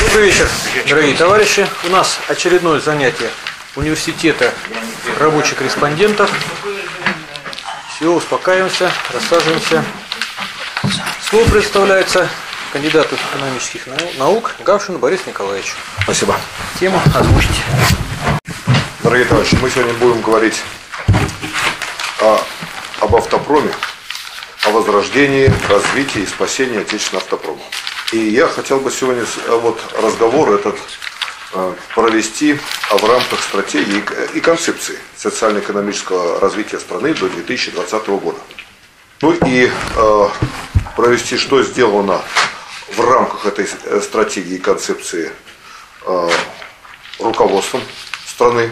Добрый вечер, дорогие товарищи. У нас очередное занятие университета рабочих корреспондентов. Все, успокаиваемся, рассаживаемся. Слово представляется кандидату экономических наук Гавшину Борису Николаевичу. Спасибо. Тему озвучите. Дорогие товарищи, мы сегодня будем говорить об автопроме, о возрождении, развитии и спасении отечественного автопрома. И я хотел бы сегодня вот разговор этот провести в рамках стратегии и концепции социально-экономического развития страны до 2020 года. Ну и провести, что сделано в рамках этой стратегии и концепции руководством страны,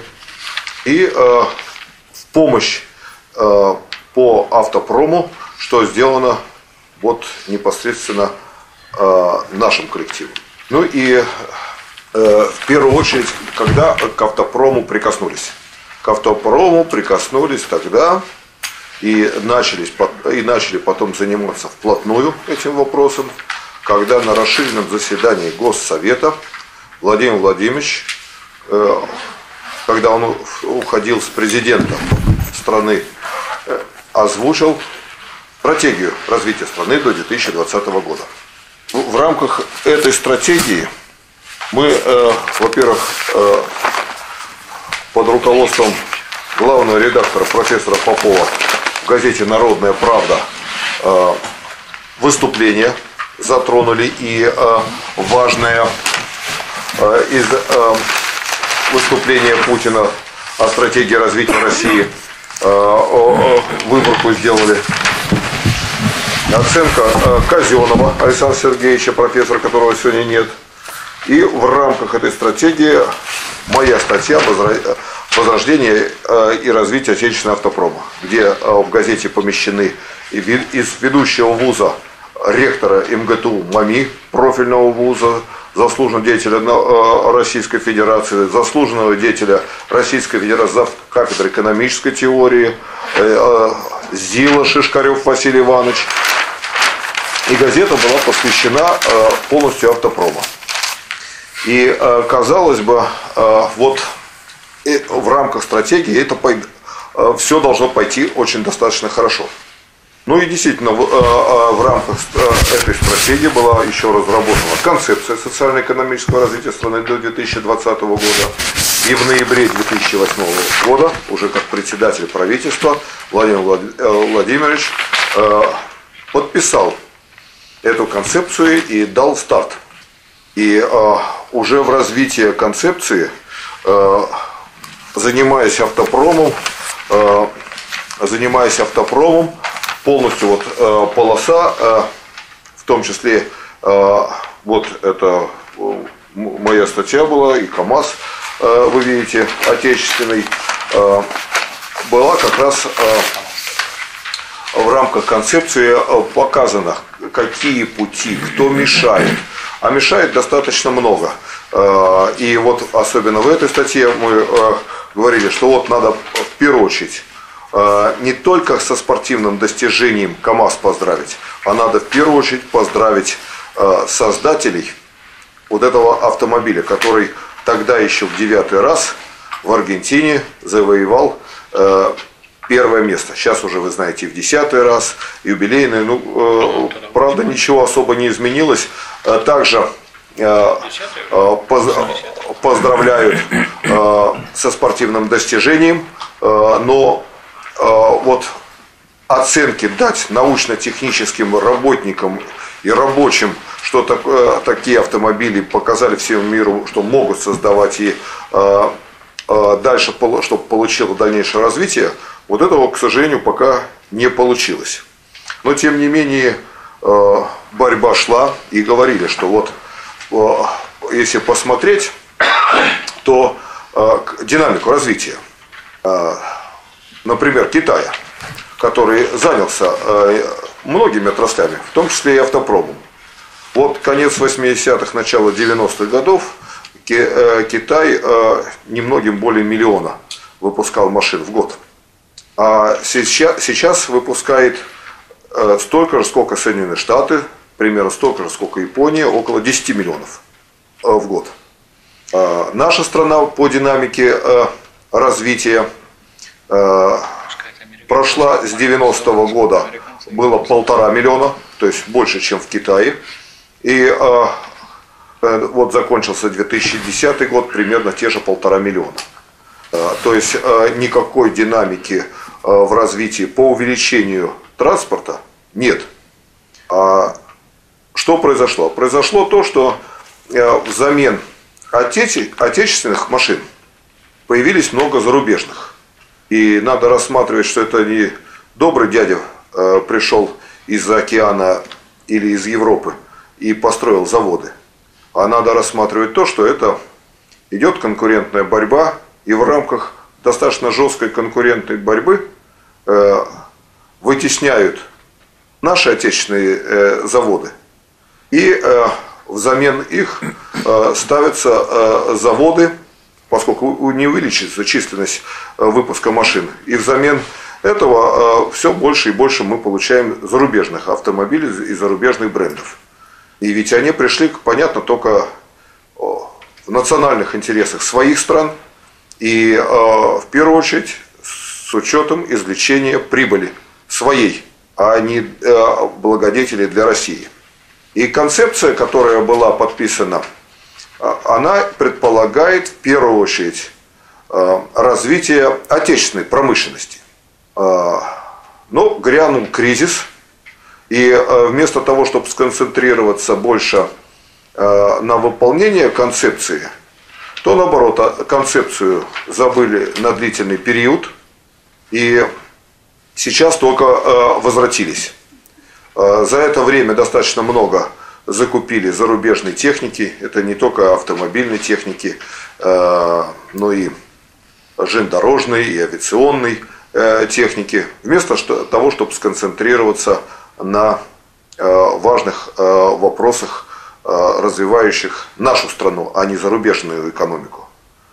и в помощь по автопрому, что сделано вот непосредственно нашим коллективом. Ну и в первую очередь, когда к автопрому прикоснулись тогда и начали потом заниматься вплотную этим вопросом, когда на расширенном заседании Госсовета Владимир Владимирович, когда он уходил с президентом страны, озвучил стратегию развития страны до 2020 года. В рамках этой стратегии мы, во-первых, под руководством главного редактора профессора Попова в газете «Народная правда» выступления затронули, и важное из выступления Путина о стратегии развития России выборку сделали. Оценка Казионова Александра Сергеевича, профессора, которого сегодня нет. И в рамках этой стратегии моя статья «Возрождение и развитие отечественного автопрома», где в газете помещены из ведущего вуза ректора МГТУ МАМИ, профильного вуза, заслуженного деятеля Российской Федерации, заслуженного деятеля Российской Федерации завкафедры экономической теории, ЗИЛа Шишкарёв Василий Иванович. И газета была посвящена полностью автопрому. И казалось бы, вот в рамках стратегии это все должно пойти очень достаточно хорошо. Ну и действительно, в рамках этой стратегии была еще разработана концепция социально-экономического развития страны до 2020 года. И в ноябре 2008 года уже как председатель правительства Владимир Владимирович подписал эту концепцию и дал старт. И уже в развитии концепции, занимаясь автопромом, полностью вот полоса, в том числе вот это моя статья была, и КАМАЗ, вы видите, отечественный, была как раз в рамках концепции показано, какие пути, кто мешает. А мешает достаточно много. И вот особенно в этой статье мы говорили, что вот надо в первую очередь не только со спортивным достижением КАМАЗ поздравить, а надо в первую очередь поздравить создателей вот этого автомобиля, который тогда еще в 9-й раз в Аргентине завоевал первое место. Сейчас уже, вы знаете, в 10-й раз, юбилейный. Ну, правда, ничего особо не изменилось. Также поздравляют со спортивным достижением, но вот оценки дать научно-техническим работникам и рабочим, что такие автомобили показали всему миру, что могут создавать, и дальше, чтобы получило дальнейшее развитие, вот этого, к сожалению, пока не получилось. Но, тем не менее, борьба шла, и говорили, что вот, если посмотреть, то динамику развития, например, Китая, который занялся многими отраслями, в том числе и автопромом. Вот конец 80-х, начало 90-х годов, Китай немногим более миллиона выпускал машин в год. А сейчас выпускает столько же, сколько Соединенные Штаты, примерно столько же, сколько Япония, около 10 миллионов. в год. Наша страна по динамике развития прошла с 90-го года, было 1,5 миллиона, то есть больше, чем в Китае. И вот закончился 2010 год, примерно те же 1,5 миллиона. То есть никакой динамики в развитии по увеличению транспорта нет. Что произошло? Произошло то, что взамен отечественных машин появились много зарубежных. И надо рассматривать, что это не добрый дядя пришел из-за океана или из Европы и построил заводы. А надо рассматривать то, что это идет конкурентная борьба, и в рамках достаточно жесткой конкурентной борьбы вытесняют наши отечественные заводы. И взамен их ставятся заводы, поскольку не увеличится численность выпуска машин. И взамен этого все больше и больше мы получаем зарубежных автомобилей и зарубежных брендов. И ведь они пришли, понятно, только в национальных интересах своих стран. И в первую очередь с учетом извлечения прибыли своей, а не благодетелей для России. И концепция, которая была подписана, она предполагает в первую очередь развитие отечественной промышленности. Но грянул кризис. И вместо того, чтобы сконцентрироваться больше на выполнении концепции, то наоборот, концепцию забыли на длительный период и сейчас только возвратились. За это время достаточно много закупили зарубежной техники, это не только автомобильной техники, но и железнодорожной и авиационной техники, вместо того, чтобы сконцентрироваться на важных вопросах, развивающих нашу страну, а не зарубежную экономику.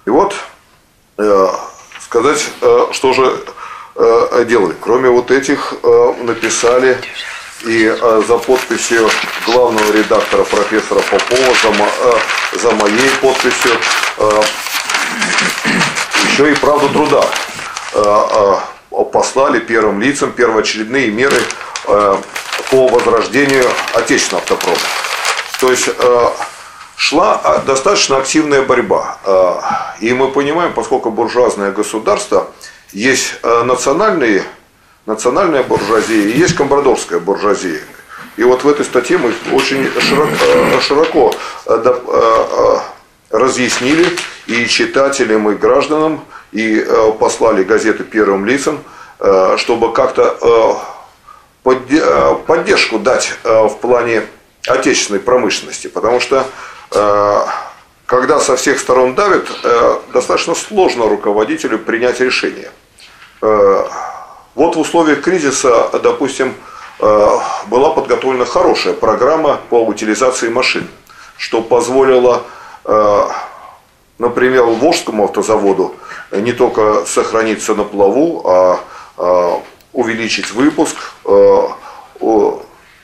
И вот сказать, что же делали. Кроме вот этих написали и за подписью главного редактора профессора Попова, за моей подписью еще и «Правду труда» послали первым лицам первоочередные меры по возрождению отечественного автопрома. То есть шла достаточно активная борьба. И мы понимаем, поскольку буржуазное государство, есть национальная буржуазия и есть комбрадорская буржуазия. И вот в этой статье мы очень широко разъяснили и читателям, и гражданам, и послали газеты первым лицам, чтобы как-то поддержку дать в плане отечественной промышленности, потому что когда со всех сторон давят, достаточно сложно руководителю принять решение. Вот в условиях кризиса, допустим, была подготовлена хорошая программа по утилизации машин, что позволило, например, Волжскому автозаводу не только сохраниться на плаву, а увеличить выпуск,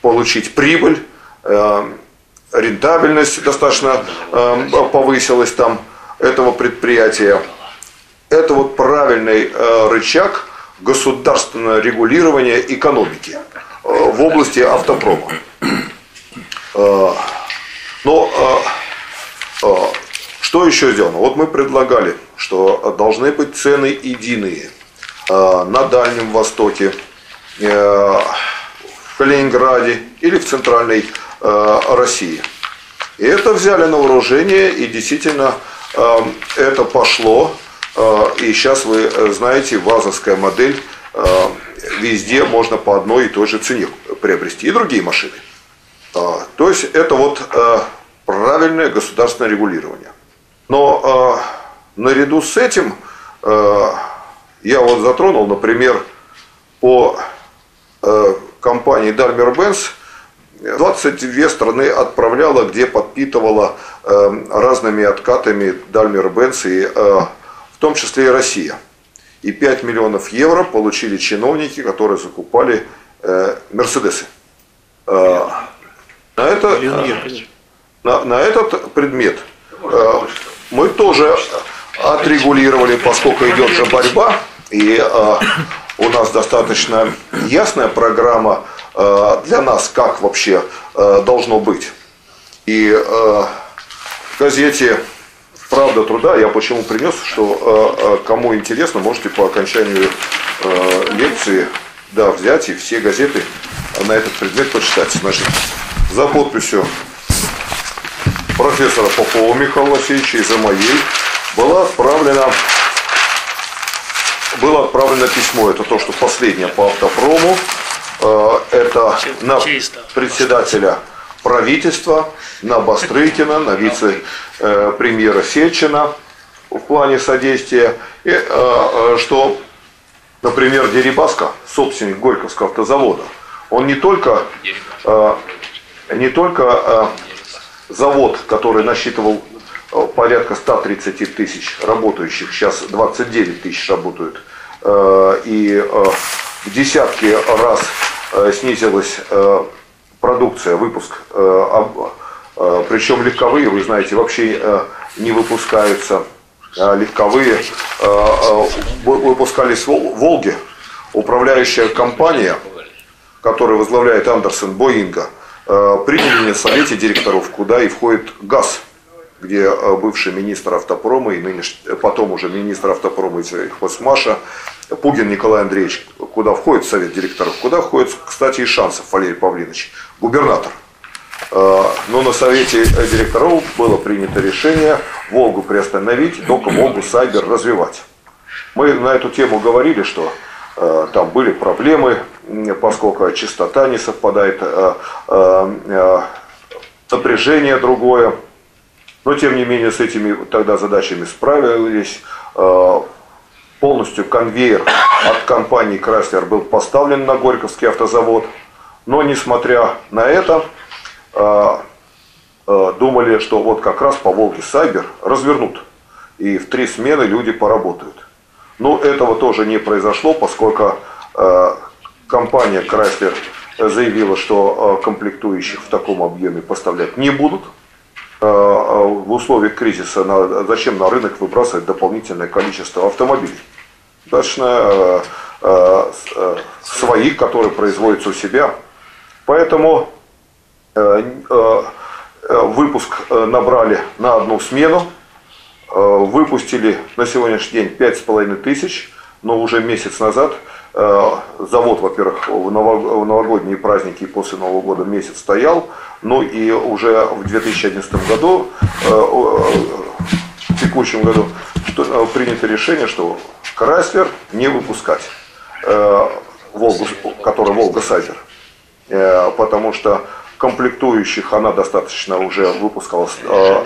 получить прибыль, рентабельность достаточно повысилась там этого предприятия. Это вот правильный рычаг государственного регулирования экономики в области автопрома. Но что еще сделано? Вот мы предлагали, что должны быть цены единые на Дальнем Востоке, в Калининграде или в Центральной России. И это взяли на вооружение, и действительно это пошло. И сейчас вы знаете, вазовская модель, везде можно по одной и той же цене приобрести и другие машины. То есть это вот правильное государственное регулирование. Но наряду с этим я вот затронул, например, по компании Дармер Бенс 22 страны отправляла, где подпитывала разными откатами Дармер Бенс, и в том числе и Россия. И 5 миллионов евро получили чиновники, которые закупали Мерседесы. На этот предмет мы тоже отрегулировали, поскольку идет же борьба, и у нас достаточно ясная программа для нас, как вообще должно быть. И в газете «Правда труда» я почему принес, что кому интересно, можете по окончанию лекции взять и все газеты на этот предмет почитать. Значит, за подписью профессора Попова Михаила Васильевича и за моей было отправлено письмо, это то, что последнее по автопрому, это на председателя правительства, на Бастрыкина, на вице-премьера Сечина в плане содействия, и что, например, Дерипаска, собственник Горьковского автозавода, он не только завод, который насчитывал порядка 130 тысяч работающих, сейчас 29 тысяч работают, и в десятки раз снизилась продукция, выпуск, причем легковые, вы знаете, вообще не выпускаются легковые, выпускались «Волги», управляющая компания, которую возглавляет Андерсон Боинга, приняли на совете директоров, куда и входит ГАЗ, где бывший министр автопрома и потом уже министр автопрома и хвостмаша Пугин Николай Андреевич, куда входит совет директоров, куда входит, кстати, и Шанцев Валерий Павлович, губернатор. Но на совете директоров было принято решение «Волгу» приостановить, только «Волгу-Сайзер» развивать. Мы на эту тему говорили, что там были проблемы, поскольку частота не совпадает, напряжение другое. Но, тем не менее, с этими тогда задачами справились. Полностью конвейер от компании «Крайслер» был поставлен на Горьковский автозавод. Но, несмотря на это, думали, что вот как раз по «Волге-Сайзер» развернут. И в 3 смены люди поработают. Но этого тоже не произошло, поскольку компания «Крайслер» заявила, что комплектующих в таком объеме поставлять не будут. В условиях кризиса зачем на рынок выбрасывать дополнительное количество автомобилей? Достаточно своих, которые производятся у себя. Поэтому выпуск набрали на 1 смену, выпустили на сегодняшний день 5,5 тысяч, но уже месяц назад завод, во-первых, в новогодние праздники и после Нового года месяц стоял, ну и уже в 2011 году, в текущем году, принято решение, что «Крайслер» не выпускать, «Волгу», которая «Волга-Сайзер», потому что комплектующих она достаточно уже выпускалась,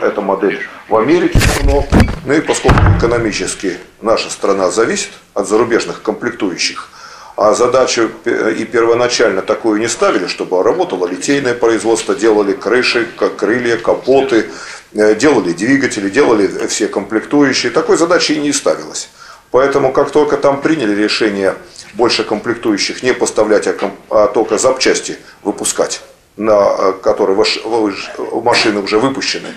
эта модель, в Америке. Ну и поскольку экономически наша страна зависит от зарубежных комплектующих, а задачу и первоначально такую не ставили, чтобы работало литейное производство, делали крыши, крылья, капоты, делали двигатели, делали все комплектующие. Такой задачи и не ставилось. Поэтому как только там приняли решение больше комплектующих не поставлять, а только запчасти выпускать, которые машины уже выпущены,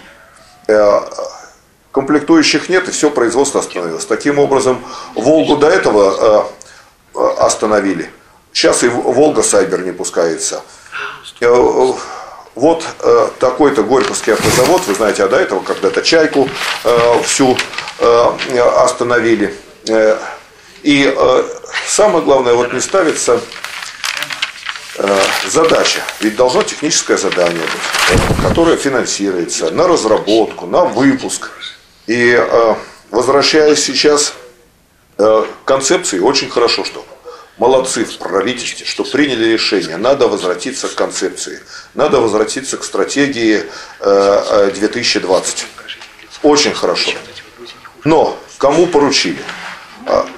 комплектующих нет, и все производство остановилось. Таким образом, «Волгу» до этого остановили. Сейчас и «Волга-Сайзер» не пускается. Вот такой-то Горьковский автозавод, вы знаете, а до этого когда-то «Чайку» всю остановили. И самое главное, вот не ставится задача, ведь должно техническое задание быть, которое финансируется на разработку, на выпуск. И возвращаясь сейчас к концепции, очень хорошо, что молодцы в правительстве, что приняли решение, надо возвратиться к концепции, надо возвратиться к стратегии 2020. Очень хорошо. Но кому поручили?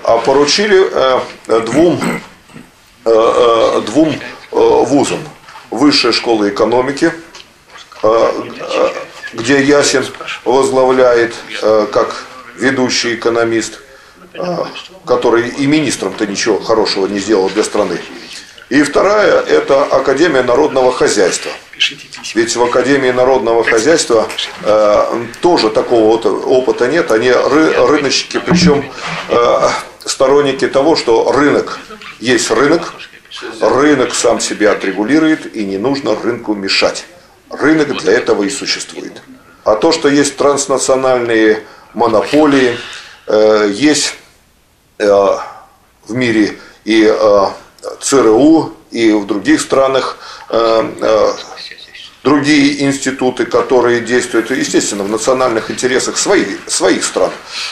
А поручили двум вузом: Высшая школа экономики, где Ясин возглавляет как ведущий экономист, который и министром-то ничего хорошего не сделал для страны, И вторая – это Академия народного хозяйства. Ведь в Академии народного хозяйства тоже такого вот опыта нет. Они рыночники, причем сторонники того, что рынок есть рынок сам себя отрегулирует, и не нужно рынку мешать. Рынок для этого и существует. А то, что есть транснациональные монополии, есть в мире и ЦРУ, и в других странах другие институты, которые действуют, естественно, в национальных интересах своих стран,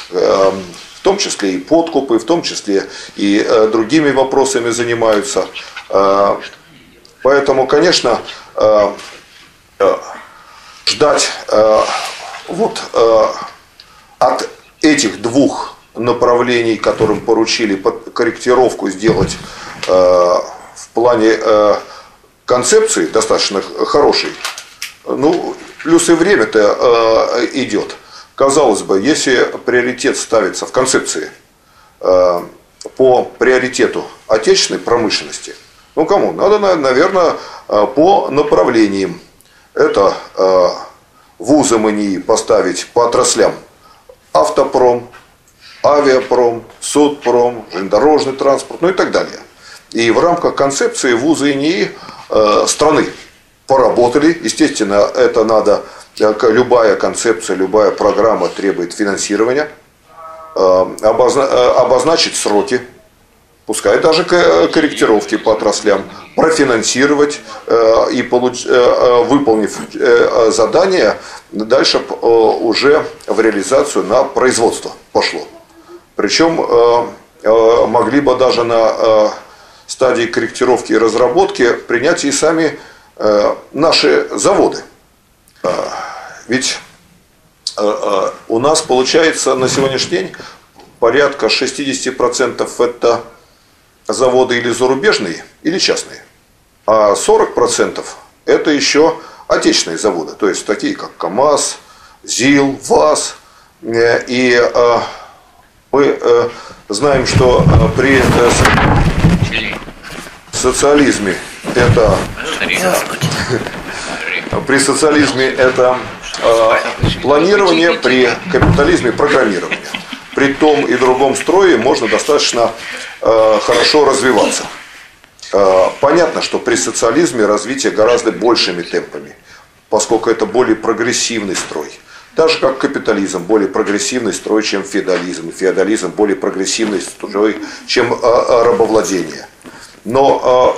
в том числе и подкупы, в том числе и другими вопросами занимаются. Поэтому, конечно, ждать от этих двух направлений, которым поручили корректировку сделать в плане концепции, достаточно хорошей, ну, плюс и время-то идет. Казалось бы, если приоритет ставится в концепции по приоритету отечественной промышленности, ну, кому? Надо, наверное, по направлениям. Это вузы МНИ поставить по отраслям: автопром, авиапром, судпром, железнодорожный транспорт, ну и так далее. И в рамках концепции вузы и НИИ страны поработали. Естественно, это надо, любая концепция, любая программа требует финансирования, обозначить сроки, пускай даже корректировки по отраслям, профинансировать и, выполнив задание, дальше уже в реализацию на производство пошло. Причем могли бы даже на стадии корректировки и разработки принять и сами наши заводы. Ведь у нас получается на сегодняшний день порядка 60% это заводы или зарубежные, или частные, а 40% это еще отечественные заводы, то есть такие как КАМАЗ, ЗИЛ, ВАЗ. И мы знаем, что при социализме это планирование, при капитализме программирование. При том и другом строе можно достаточно хорошо развиваться. Понятно, что при социализме развитие гораздо большими темпами, поскольку это более прогрессивный строй. Так же, как капитализм более прогрессивный строй, чем феодализм. Феодализм более прогрессивный строй, чем рабовладение. Но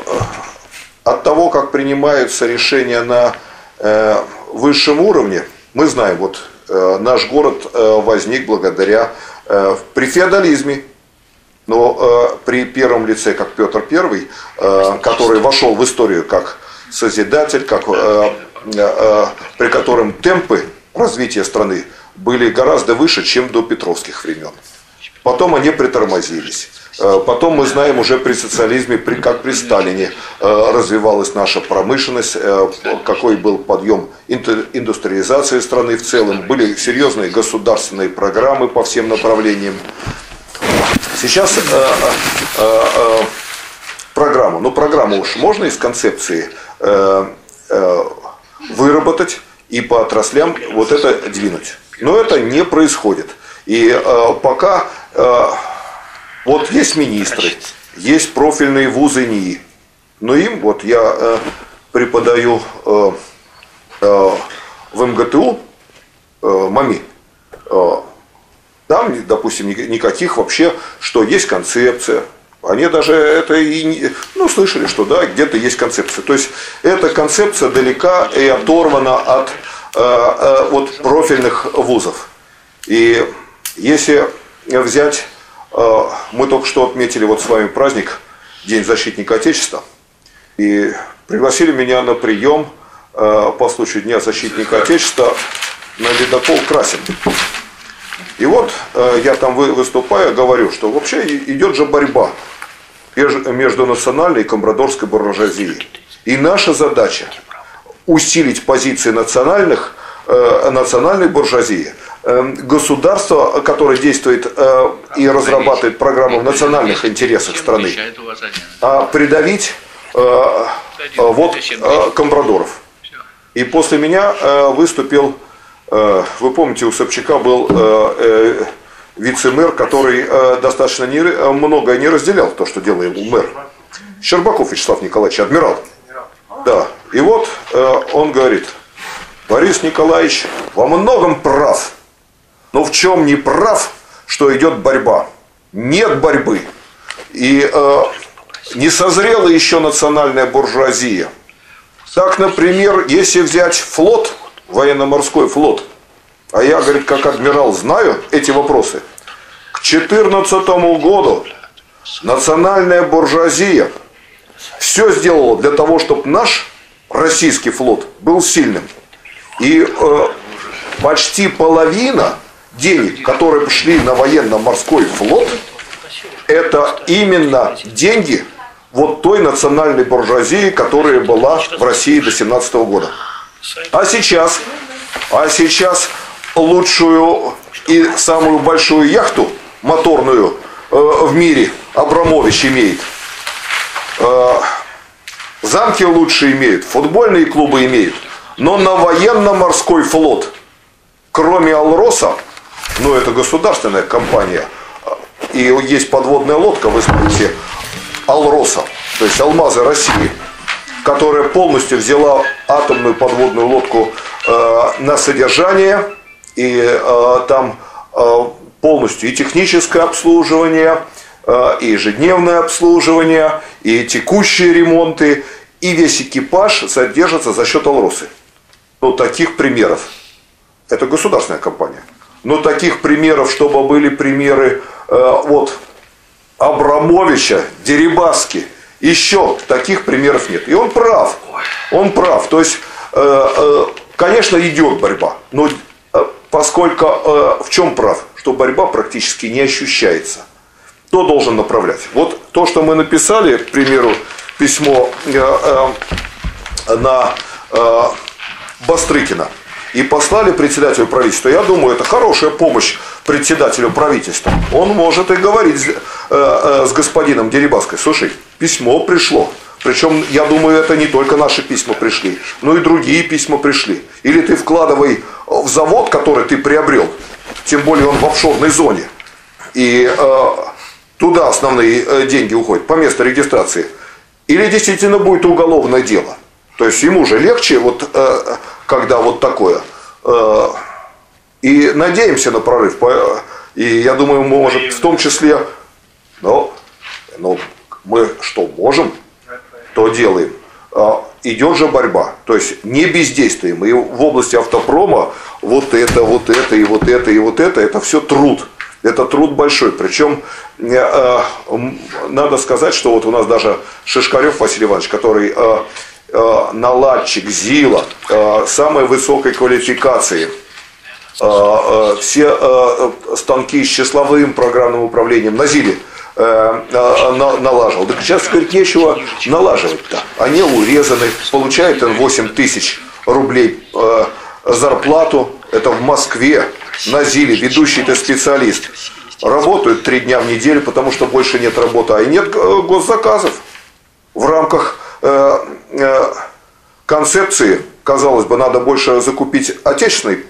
от того, как принимаются решения на высшем уровне, мы знаем, вот наш город возник благодаря при феодализме, но при первом лице, как Петр I, который вошел в историю как созидатель, как, при котором темпы развития страны были гораздо выше, чем до петровских времен. Потом они притормозились. Потом мы знаем уже при социализме, как при Сталине развивалась наша промышленность, какой был подъем индустриализации страны в целом, были серьезные государственные программы по всем направлениям. Сейчас программу, ну программу уж можно из концепции выработать и по отраслям вот это двинуть. Но это не происходит. И пока вот есть министры, есть профильные вузы НИИ, но им, вот я преподаю в МГТУ МАМИ, там, допустим, никаких вообще, что есть концепция. Они даже это и не, ну, слышали, что да, где-то есть концепция. То есть эта концепция далека и оторвана от от профильных вузов. И если взять, мы только что отметили вот с вами праздник День защитника Отечества, и пригласили меня на прием по случаю Дня защитника Отечества на ледокол Красин. И вот я там выступаю, говорю, что вообще идет же борьба между национальной и комрадорской буржуазией. И наша задача усилить позиции национальной буржуазии. Государство, которое действует и разрабатывает программы в национальных интересах страны, а придавить вот Компрадоров. И после меня выступил, вы помните, у Собчака был вице-мэр, который достаточно многое не разделял, то, что делал мэр. Щербаков Вячеслав Николаевич, адмирал. Да. И вот он говорит: Борис Николаевич во многом прав, но в чем не прав, что идет борьба. Нет борьбы. И не созрела еще национальная буржуазия. Так, например, если взять флот, военно-морской флот, а я, говорит, как адмирал знаю эти вопросы, к 2014 году национальная буржуазия все сделала для того, чтобы наш российский флот был сильным. И почти половина денег, которые пошли на военно-морской флот, это именно деньги вот той национальной буржуазии, которая была в России до 1917 года. А сейчас лучшую и самую большую яхту моторную в мире Абрамович имеет. Замки лучше имеют, футбольные клубы имеют. Но на военно-морской флот, кроме Алроса, ну это государственная компания, и есть подводная лодка, вы смотрите, Алроса, то есть Алмазы России, которая полностью взяла атомную подводную лодку на содержание, и там полностью и техническое обслуживание, и ежедневное обслуживание, и текущие ремонты, и весь экипаж содержится за счет Алросы. Но таких примеров, это государственная компания, но таких примеров, чтобы были примеры вот Абрамовича, Дерипаски, еще таких примеров нет. И он прав. Он прав. То есть, конечно, идет борьба. Но поскольку в чем прав? Что борьба практически не ощущается. Кто должен направлять? Вот то, что мы написали, к примеру, письмо на Бастрыкина. И послали председателю правительства. Я думаю, это хорошая помощь председателю правительства. Он может и говорить с господином Дерипаской. Слушай, письмо пришло. Причем, я думаю, это не только наши письма пришли, но и другие письма пришли. Или ты вкладывай в завод, который ты приобрел, тем более он в офшорной зоне. И туда основные деньги уходят, по месту регистрации. Или действительно будет уголовное дело. То есть ему же легче, вот, когда вот такое. И надеемся на прорыв. И я думаю, может, в том числе, но мы что можем, то делаем. Идет же борьба. То есть не бездействуем. И в области автопрома вот это, это все труд. Это труд большой. Причем надо сказать, что вот у нас даже Шишкарёв Василий Иванович, который наладчик ЗИЛа, самой высокой квалификации, все станки с числовым программным управлением на ЗИЛе налаживал. Так сейчас, говорит, нечего налаживать-то. Они урезаны, получает он 8000 рублей зарплату, это в Москве, на ЗИЛе, ведущий-то специалист. Работают 3 дня в неделю, потому что больше нет работы, а и нет госзаказов в рамках концепции, казалось бы, надо больше закупить отечественной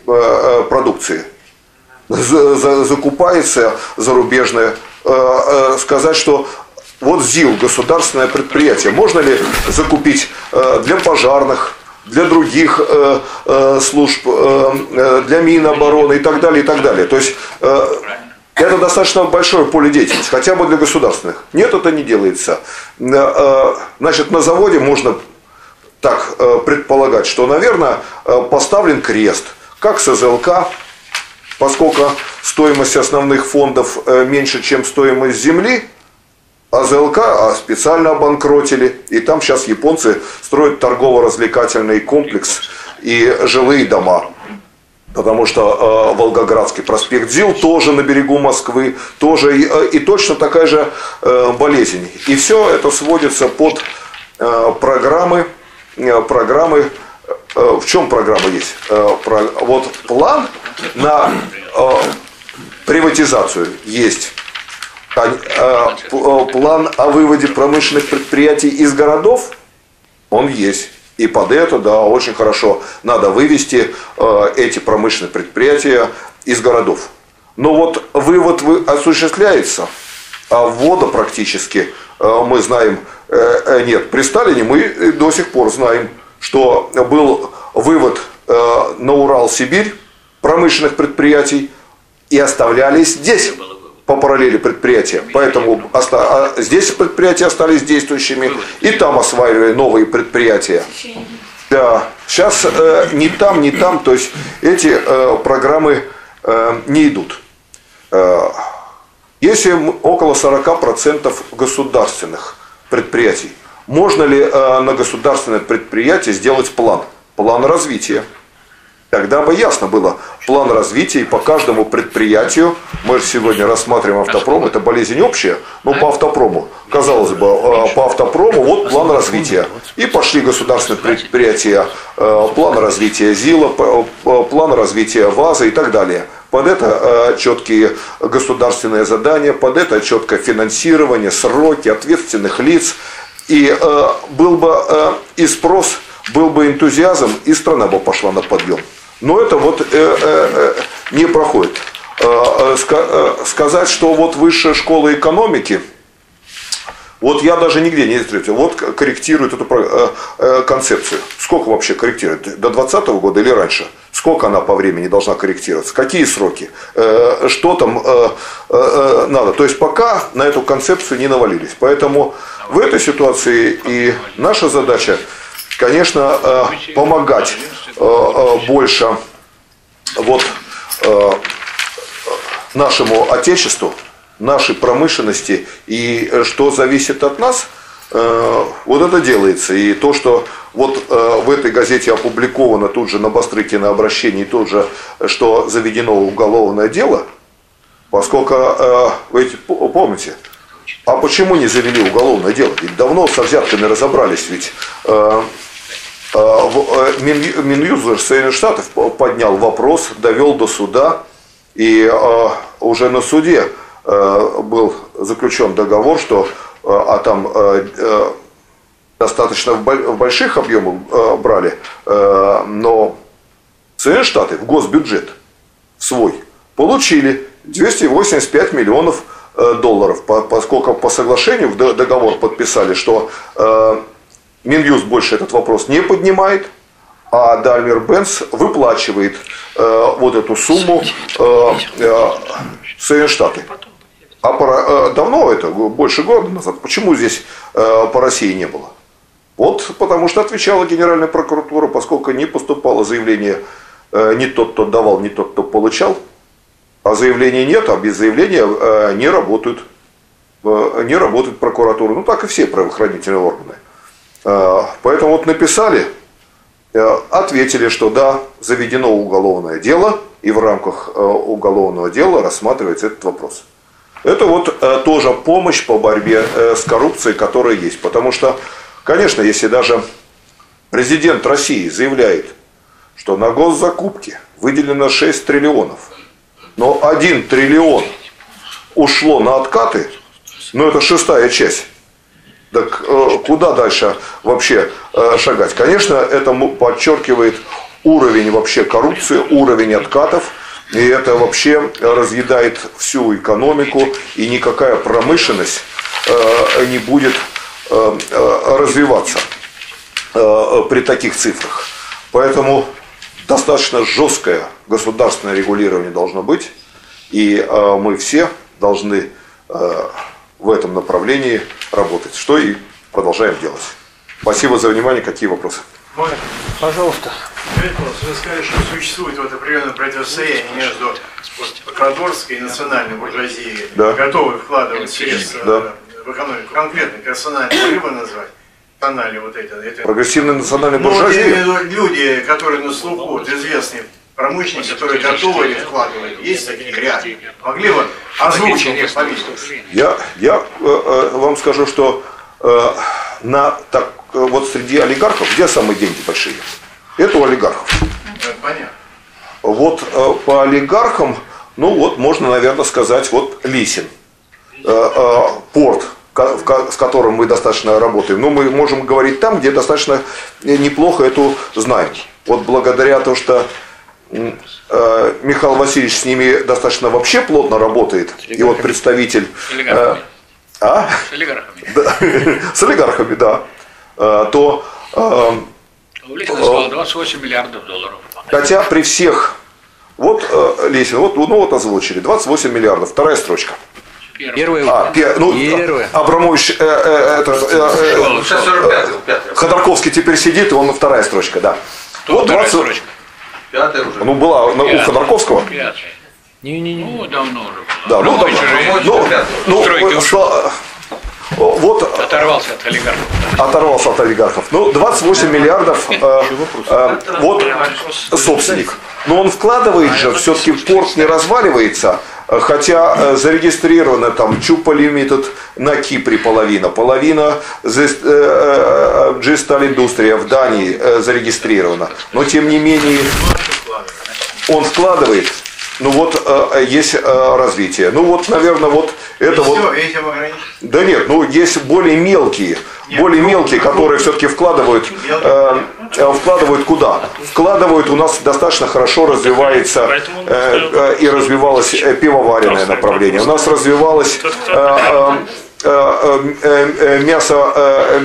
продукции, закупается зарубежная, сказать, что вот ЗИЛ, государственное предприятие, можно ли закупить для пожарных, для других служб, для Минобороны и так далее, то есть это достаточно большое поле деятельности, хотя бы для государственных. Нет, это не делается. Значит, на заводе можно так предполагать, что, наверное, поставлен крест, как с АЗЛК, поскольку стоимость основных фондов меньше, чем стоимость земли, АЗЛК специально обанкротили, и там сейчас японцы строят торгово-развлекательный комплекс и жилые дома. Потому что Волгоградский проспект ЗИЛ тоже на берегу Москвы, тоже и точно такая же болезнь. И все это сводится под программы. В чем программа есть? Вот план на приватизацию есть. План о выводе промышленных предприятий из городов он есть. И под это, да, очень хорошо надо вывести эти промышленные предприятия из городов. Но вот вывод осуществляется, а ввода практически, мы знаем, нет. При Сталине мы до сих пор знаем, что был вывод на Урал-Сибирь промышленных предприятий и оставлялись здесь по параллели предприятия. Поэтому здесь предприятия остались действующими, и там осваивали новые предприятия. Да. Сейчас ни там, то есть эти программы не идут. Если около 40% государственных предприятий, можно ли на государственное предприятие сделать план развития? Тогда бы ясно было, план развития, и по каждому предприятию, мы же сегодня рассматриваем автопром, это болезнь общая, но по автопрому, казалось бы, по автопрому вот план развития. И пошли государственные предприятия, план развития ЗИЛа, план развития ВАЗа и так далее. Под это четкие государственные задания, под это четкое финансирование, сроки, ответственных лиц. И был бы и спрос, был бы энтузиазм, и страна бы пошла на подъем. Но это вот не проходит. Сказать, что вот высшая школа экономики, вот я даже нигде не встретил, вот корректирует эту концепцию. Сколько вообще корректирует? До 20-го года или раньше? Сколько она по времени должна корректироваться? Какие сроки? Что там надо? То есть пока на эту концепцию не навалились. Поэтому в этой ситуации и наша задача, конечно, помогать больше вот нашему отечеству, нашей промышленности, и что зависит от нас, вот это делается. И то, что вот в этой газете опубликовано тут же на Бастрыкина обращение, тут же, что заведено уголовное дело, поскольку, вы помните, а почему не завели уголовное дело? Ведь давно со взятками разобрались, ведь Минюст Соединенных Штатов поднял вопрос, довел до суда, и уже на суде был заключен договор, что там достаточно в больших объемах брали, но Соединенные Штаты в госбюджет свой получили 285 миллионов долларов, поскольку по соглашению в договор подписали, что Минюст больше этот вопрос не поднимает, а Дармер Бенс выплачивает вот эту сумму Соединенные Штаты. А давно это, больше года назад, почему здесь по России не было? Вот потому что отвечала Генеральная прокуратура, поскольку не поступало заявление, не тот, кто давал, не тот, кто получал. А заявления нет, а без заявления не работает прокуратура. Ну так и все правоохранительные органы. Поэтому вот написали, ответили, что да, заведено уголовное дело, и в рамках уголовного дела рассматривается этот вопрос. Это вот тоже помощь по борьбе с коррупцией, которая есть. Потому что, конечно, если даже президент России заявляет, что на госзакупки выделено 6 триллионов, но 1 триллион ушло на откаты, но это 6-я часть. Так куда дальше вообще шагать? Конечно, это подчеркивает уровень вообще коррупции, уровень откатов. И это вообще разъедает всю экономику. И никакая промышленность не будет развиваться при таких цифрах. Поэтому достаточно жесткое государственное регулирование должно быть, и мы все должны в этом направлении работать, что и продолжаем делать. Спасибо за внимание. Какие вопросы? Можно? Пожалуйста. Вы сказали, что существует вот определенное противостояние между прокуратурской и национальной буржуазией, да, готовы вкладывать средства, да, в экономику. Конкретно персонально могли бы назвать? Вот это прогрессивные национальные буржуазии. Ну, люди, которые на слуху, вот, известные промышленники, которые готовы их вкладывать, есть такие ряды. Могли бы озвучить их фамилии? Я вам скажу, что вот среди олигархов, где самые деньги большие? Это у олигархов. Это понятно. Вот по олигархам, ну вот можно, наверное, сказать, вот Лисин, порт. с которым мы достаточно работаем, но мы можем говорить там, где достаточно неплохо эту знают. Вот благодаря тому, что Михаил Васильевич с ними достаточно вообще плотно работает, и вот представитель... С олигархами, да. То... Лисин сказал 28 миллиардов долларов. Хотя при всех... Вот, Лисин, вот озвучили. 28 миллиардов. Вторая строчка. Первый. Абрамович... Ходорковский теперь сидит, и он вторая строчка, да. Вот 20... строчка. Ну, была у Ходорковского. Ну, давно уже было. Да, ну, давно. Вот, оторвался от олигархов. Оторвался от олигархов. Ну, 28 миллиардов вот собственник. Но он вкладывает же, все-таки порт не разваливается. Хотя зарегистрировано там Чупа Лимитед на Кипре половина G-Stal Индустрия в Дании зарегистрирована. Но тем не менее он вкладывает. Ну вот есть развитие. Ну вот, наверное, вот это вот. Да нет, ну есть более мелкие, которые все-таки вкладывают, куда? Вкладывают, у нас достаточно хорошо развивается и развивалось пивоваренное направление. У нас развивалось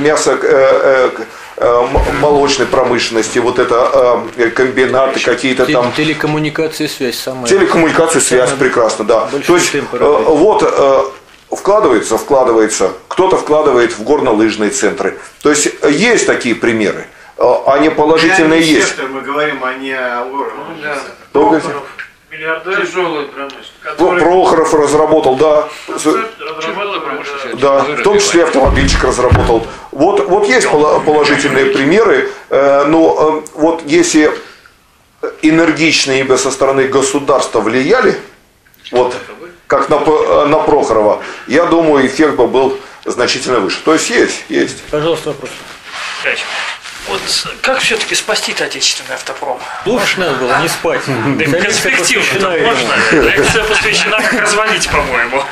мясо. Молочной промышленности, вот это комбинаты какие-то там. Телекоммуникации, связь самая. Телекоммуникации, связь, прекрасно, да. То есть вот вкладывается, кто-то вкладывает в горнолыжные центры. То есть есть такие примеры, они положительные есть. Мы говорим о не о уровне. Миллиардер тяжелой промышленности. Прохоров разработал, да. Да, в том числе автомобильчик разработал. Вот есть положительные примеры, но вот если энергичные со стороны государства влияли, вот как на Прохорова, я думаю, эффект бы был значительно выше. То есть есть. Пожалуйста, вопрос. Вот как все-таки спасти-то отечественный автопром? Лучше надо было не спать. Да и перспективно можно. Лекция посвящена, как развалить, по-моему.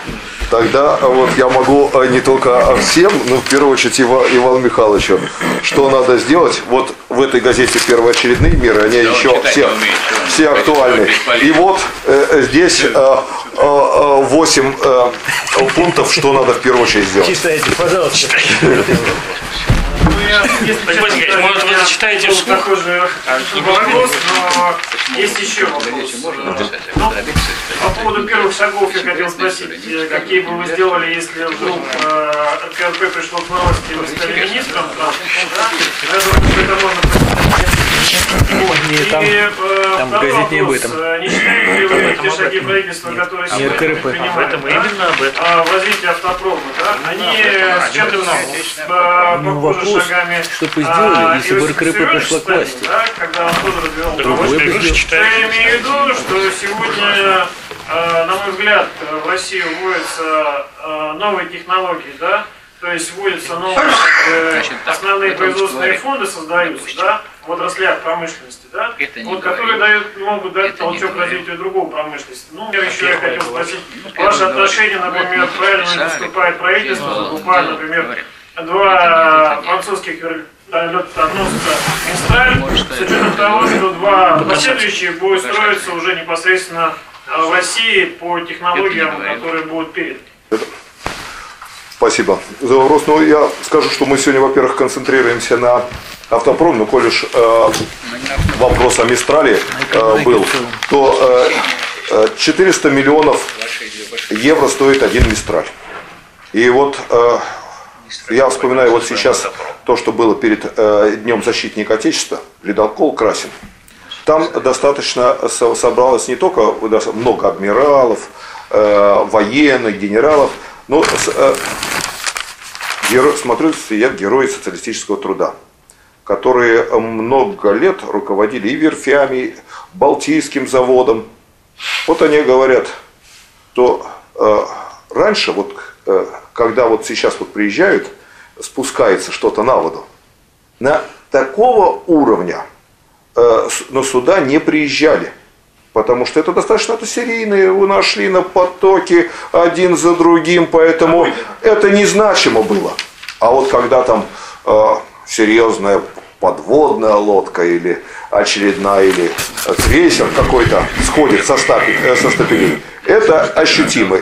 Тогда вот я могу не только всем, но в первую очередь Ивану Михайловичу. Что надо сделать? Вот в этой газете первоочередные меры, они еще все актуальны. И вот здесь 8 пунктов, что надо в первую очередь сделать. Читайте, пожалуйста. Может, вы зачитаете вслух? Есть еще вопрос. По поводу первых шагов я хотел спросить, какие бы вы сделали, если вдруг КНП пришло к власти, вы стали министром? Я думаю, что это можно прочитать. И вопрос, не считаете ли вы те шаги правительства, которые сегодня принимают в развитии автопрома? Они с чем-то похожи шагами. Что бы сделали, если бы РКРП пришла к власти? Да, когда он тоже развивал другой бизнес. Я имею в виду, что сегодня, на мой взгляд, в России вводятся новые технологии, да? То есть вводятся новые основные производственные фонды создаются, да? В отраслях промышленности, да? Вот, которые могут дать толчок развитию другой промышленности. Ну, я еще хотел спросить, ваше отношение, например, правильно не выступает правительство, закупает, например, 2 французских вертолета-носца «Мистраль», с учетом того, что 2 последующие будут строиться уже непосредственно в России по технологиям, которые будут переданы. Спасибо за вопрос. Ну, я скажу, что мы сегодня, во-первых, концентрируемся на автопром, но коль уж вопрос о «Мистрале» был, то 400 миллионов евро стоит один «Мистраль». И вот... Я вспоминаю вот сейчас то, что было перед Днем защитника Отечества, ледокол «Красин». Там достаточно собралось не только много адмиралов, военных, генералов, но смотрю, сидят герои социалистического труда, которые много лет руководили и верфями, и Балтийским заводом. Вот они говорят, что раньше вот... когда вот сейчас вот приезжают, спускается что-то на воду, на такого уровня на суда не приезжали. Потому что это достаточно серийные, вы нашли на потоке один за другим, поэтому это незначимо было. А вот когда там серьезная подводная лодка или очередная, или крейсер какой-то сходит со стапелей, это ощутимо.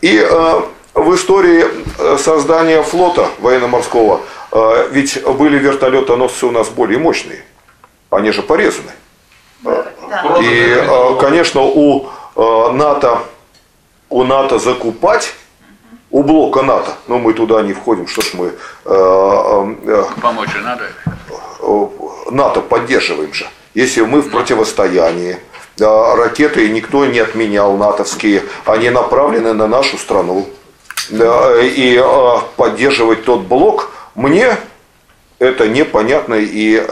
И в истории создания флота военно-морского ведь были вертолетоносцы у нас более мощные, они же порезаны. И, конечно, у НАТО закупать, у блока НАТО, но мы туда не входим, что ж мы... Помочь же надо. НАТО поддерживаем же. Если мы в противостоянии, ракеты никто не отменял натовские, они направлены на нашу страну. И поддерживать тот блок, мне это непонятно, и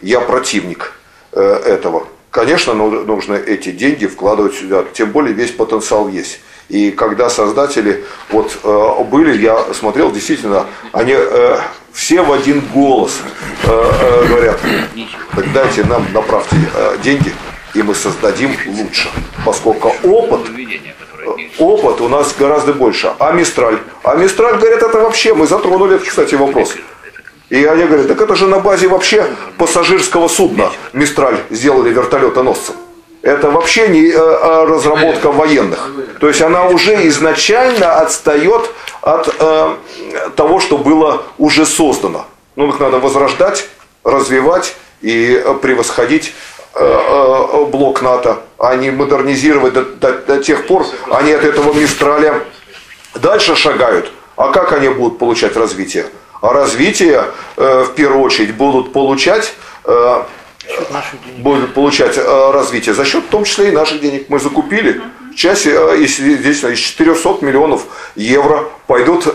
я противник этого. Конечно, нужно эти деньги вкладывать сюда, тем более весь потенциал есть. И когда создатели вот были, я смотрел, действительно, они все в один голос говорят: так дайте нам, направьте деньги, и мы создадим лучше, поскольку опыт у нас гораздо больше. А Мистраль? А Мистраль, говорят, это вообще, мы затронули, кстати, вопрос. И они говорят, так это же на базе вообще пассажирского судна Мистраль сделали вертолетоносцем. Это вообще не разработка военных. То есть она уже изначально отстает от того, что было уже создано. Ну, их надо возрождать, развивать и превосходить блок НАТО, а не модернизировать до тех пор, они от этого Мистраля дальше шагают. А как они будут получать развитие? А развитие, в первую очередь, будут получать развитие за счет, в том числе, и наших денег. Мы закупили часть, естественно, из 400 миллионов евро пойдут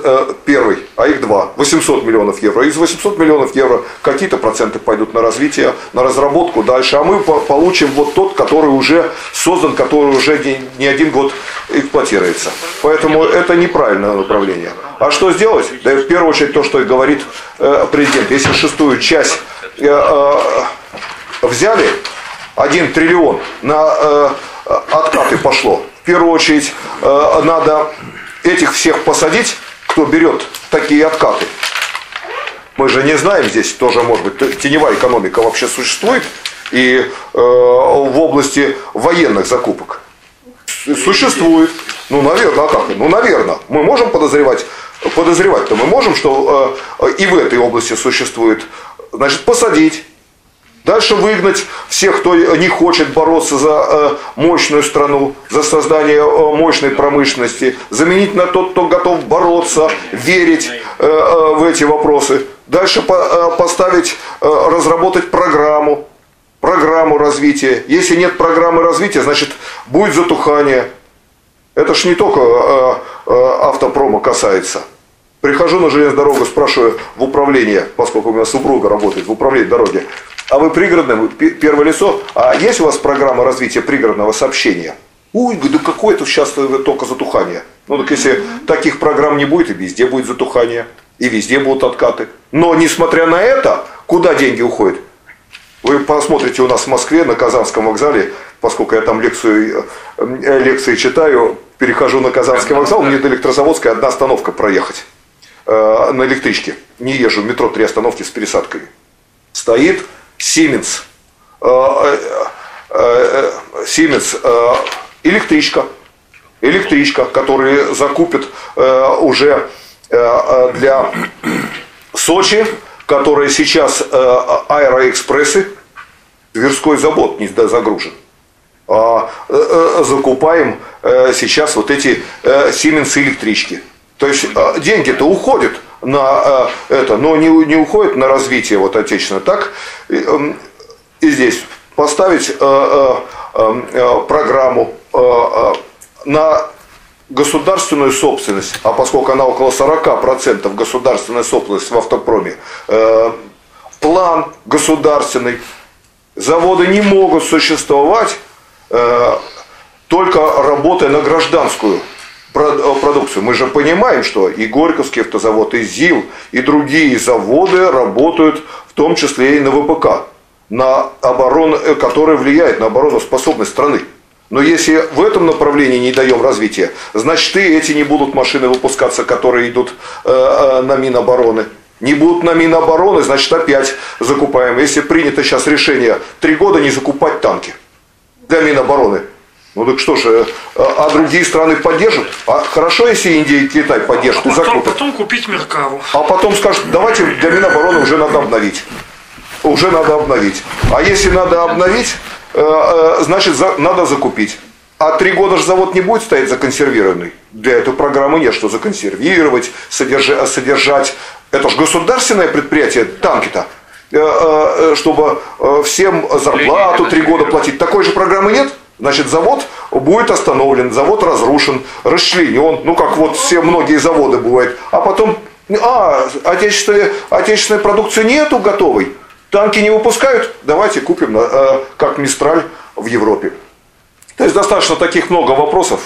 первый, а их два, 800 миллионов евро. Из 800 миллионов евро какие-то проценты пойдут на развитие, на разработку дальше, а мы получим вот тот, который уже создан, который уже не один год эксплуатируется. Поэтому это неправильное направление. А что сделать? Да, в первую очередь, то, что и говорит президент. Если шестую часть взяли, 1 триллион на откаты пошло. В первую очередь надо этих всех посадить, кто берет такие откаты. Мы же не знаем, здесь тоже, может быть, теневая экономика вообще существует, и в области военных закупок существует. Ну, наверное, а как? Ну, наверное. Мы можем подозревать-то мы можем, что и в этой области существует. Значит, посадить. Дальше выгнать всех, кто не хочет бороться за мощную страну, за создание мощной промышленности, заменить на тот, кто готов бороться, верить в эти вопросы. Дальше поставить, разработать программу развития. Если нет программы развития, значит, будет затухание. Это ж не только автопрома касается. Прихожу на железную дорогу, спрашиваю в управлении, поскольку у меня супруга работает в управлении дороги: а вы пригородное, вы первое лицо, а есть у вас программа развития пригородного сообщения? Ой, да какое это сейчас только затухание. Ну так если таких программ не будет, и везде будет затухание, и везде будут откаты. Но несмотря на это, куда деньги уходят? Вы посмотрите у нас в Москве, на Казанском вокзале, поскольку я там лекции читаю, перехожу на Казанский вокзал, мне до Электрозаводской одна остановка проехать. На электричке. Не езжу в метро, 3 остановки с пересадкой. Стоит Сименс. Сименс. Электричка, которую закупят уже для Сочи, которая сейчас аэроэкспрессы. Тверской завод не загружен. Закупаем сейчас вот эти Сименс электрички. То есть деньги-то уходят на это, но не уходят на развитие вот отечественное. Так и здесь поставить программу на государственную собственность, а поскольку она около 40% государственной собственности в автопроме, план государственный, заводы не могут существовать, только работая на гражданскую продукцию. Мы же понимаем, что и Горьковский автозавод, и ЗИЛ, и другие заводы работают, в том числе и на ВПК, который влияет на обороноспособность страны. Но если в этом направлении не даем развития, значит и эти не будут машины выпускаться, которые идут на Минобороны. Не будут на Минобороны, значит опять закупаем. Если принято сейчас решение 3 года не закупать танки для Минобороны, ну так что же, а другие страны поддержат? А хорошо, если Индия и Китай поддержат и закупят. Потом купить Меркаву. А потом скажут, давайте для Минобороны уже надо обновить. Уже надо обновить. А если надо обновить, значит надо закупить. А 3 года же завод не будет стоять законсервированный. Для этой программы нет, что законсервировать, содержать. Это же государственное предприятие, танки-то. Чтобы всем зарплату 3 года платить. Такой же программы нет? Значит, завод будет остановлен, завод разрушен, расчленен. Ну, как вот все многие заводы бывают. А потом, отечественной продукции нету готовой. Танки не выпускают, давайте купим, как Мистраль в Европе. То есть, достаточно таких много вопросов.